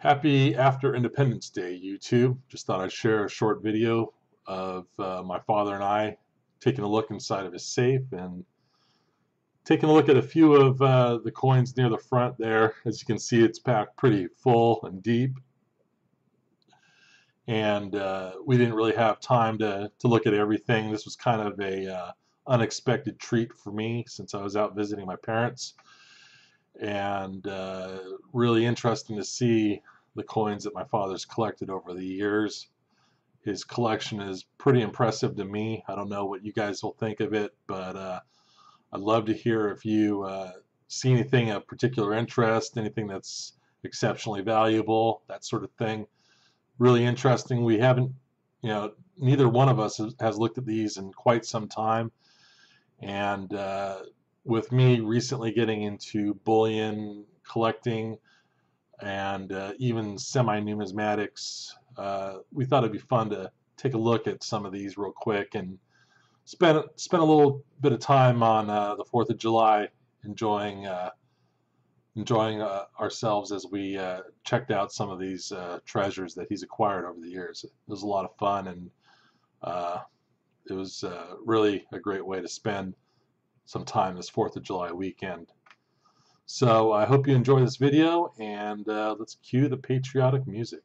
Happy after Independence Day, YouTube. Just thought I'd share a short video of my father and I taking a look inside of his safe and taking a look at a few of the coins near the front there. As you can see, it's packed pretty full and deep, and we didn't really have time to look at everything. This was kind of a unexpected treat for me, since I was out visiting my parents. And really interesting to see the coins that my father's collected over the years. His collection is pretty impressive to me. I don't know what you guys will think of it, but I'd love to hear if you see anything of particular interest, anything that's exceptionally valuable, that sort of thing. Really interesting. We haven't, neither one of us has looked at these in quite some time. And with me recently getting into bullion collecting and even semi-numismatics, we thought it'd be fun to take a look at some of these real quick and spend a little bit of time on the 4th of July enjoying ourselves as we checked out some of these treasures that he's acquired over the years. It was a lot of fun, and it was really a great way to spend sometime this 4th of July weekend. So I hope you enjoy this video, and let's cue the patriotic music.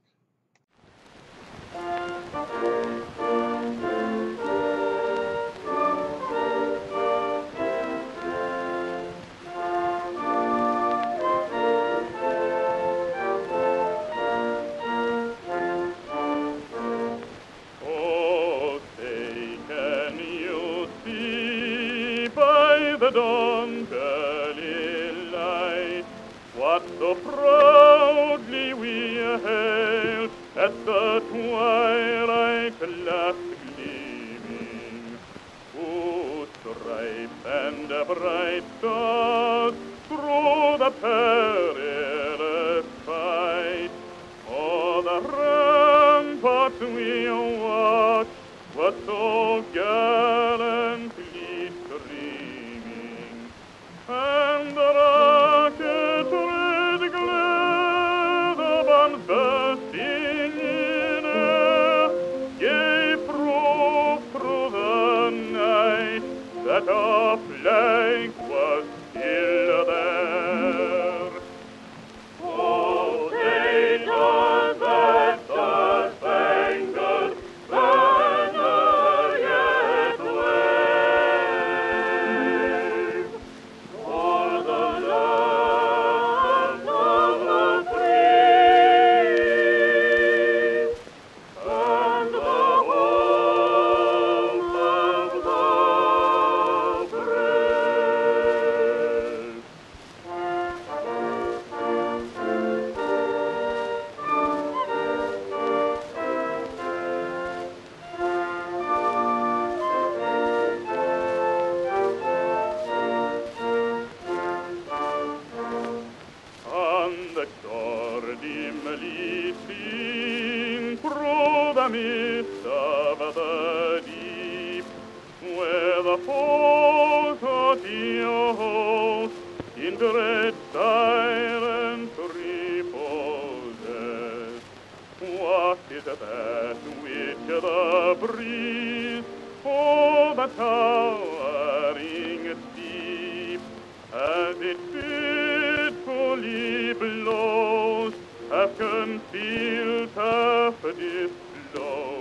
The dawning light, what so proudly we hailed at the twilight last gleaming, whose stripes and bright stars through the perilous fight, o'er the ramparts we watched, was so gallantly. And the rocket's red glare upon bursting in air gave proof through the night that our flag was still there. Oh, take on that star-spangled banner yet wave. Dimly seen through the mist of the deep, where the foes of the host in dread silence reposes. What is that which the breeze o'er the towering steep, as it fitfully blows, have concealed half this load?